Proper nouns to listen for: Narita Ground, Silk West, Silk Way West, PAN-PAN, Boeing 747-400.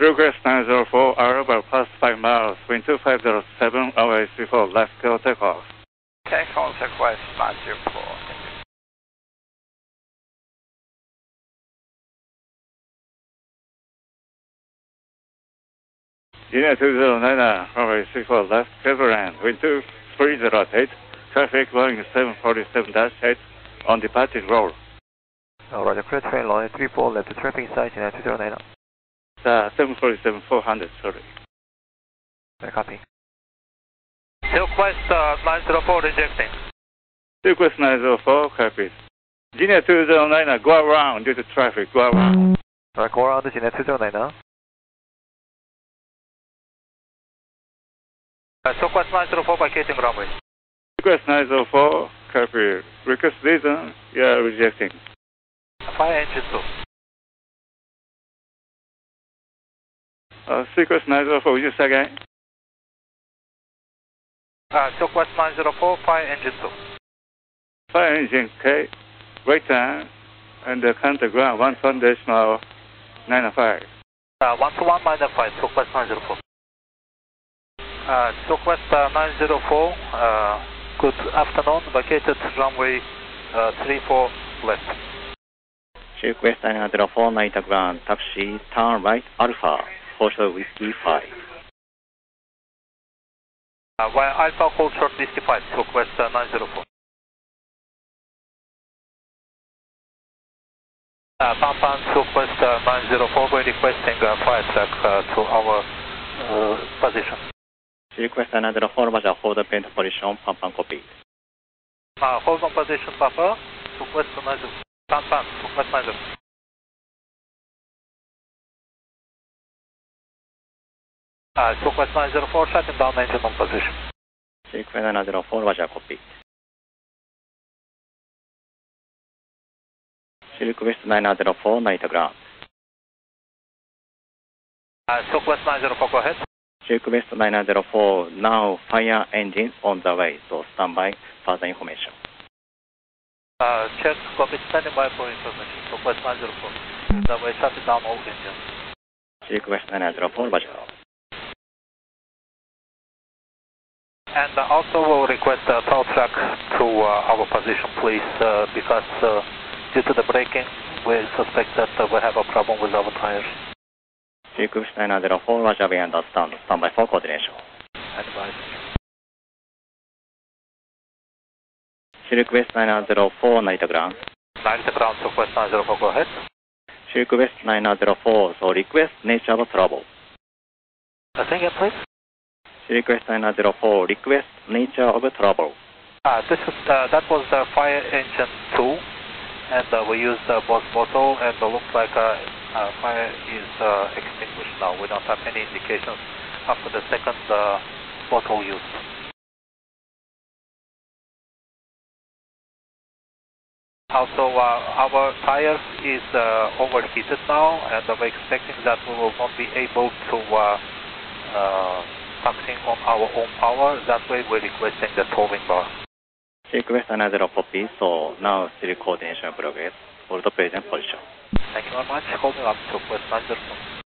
Request 904, arrival past 5 miles, wind 2507, runway 34, left tail takeoff. Tank on request 904. Unit 209, runway 34, left, Cleveland, wind 2308, traffic Boeing 747-8 on departed roll. Roger, clear train line 34, left, traffic side, Unit 209. 747-400, sorry. Copy. Silk West 904 rejecting. Silk West 904, copy. Junior 209, go around due to traffic, go around. Alright, go around to Junior 209 now. Silk West 904 vacating runway. Silk West 904, copy. Request reason, yeah, rejecting. Fire engine 2. Silkwest 904, would you say again? Silkwest 904, fire engine 2. Fire engine, okay. Wait time, and count the ground, 11.95. 121.95, Silkwest 904. Silkwest 904, good afternoon, vacated runway 34 left. Silkwest 904, Narita Ground, taxi, turn right, Alpha. Coastal Whiskey 5. Alpha hold short Whiskey 5, Southwest 904. Pampan Southwest 904, we're requesting fire track to our position. Request 904, Major, hold the paint position, Pampan copy. Hold on position, Papa, Southwest 904. Pampan, Southwest 904. Southwest 904, shutting down engine on position. Southwest 904, Roger, copy. Southwest 904, Narita Ground. Southwest 904, go ahead. Southwest 904, now fire engines on the way, so stand by further information. Check, copy, standing by for information. Southwest 904, the way, shutting down all engines. Southwest 904, Roger. And also we'll request a tow truck to our position, please, because due to the braking, we suspect that we have a problem with our tires. Southwest 904, Roger, we understand. Stand by for coordination. Advise. Southwest 904, Narita Ground. Narita Ground, Southwest 904, go ahead. Southwest 904, so request nature of trouble. Say again, please. Request 904, request nature of trouble. That was the fire engine 2, and we used both bottle, and it looks like fire is extinguished now. We don't have any indications after the second bottle use. Also, our tire is overheated now, and we're expecting that we will not be able to something on our own power. That way we're requesting the towing bar. Request another copy, so now still coordination progress. Hold the present position. Thank you very much. Holding up to request another.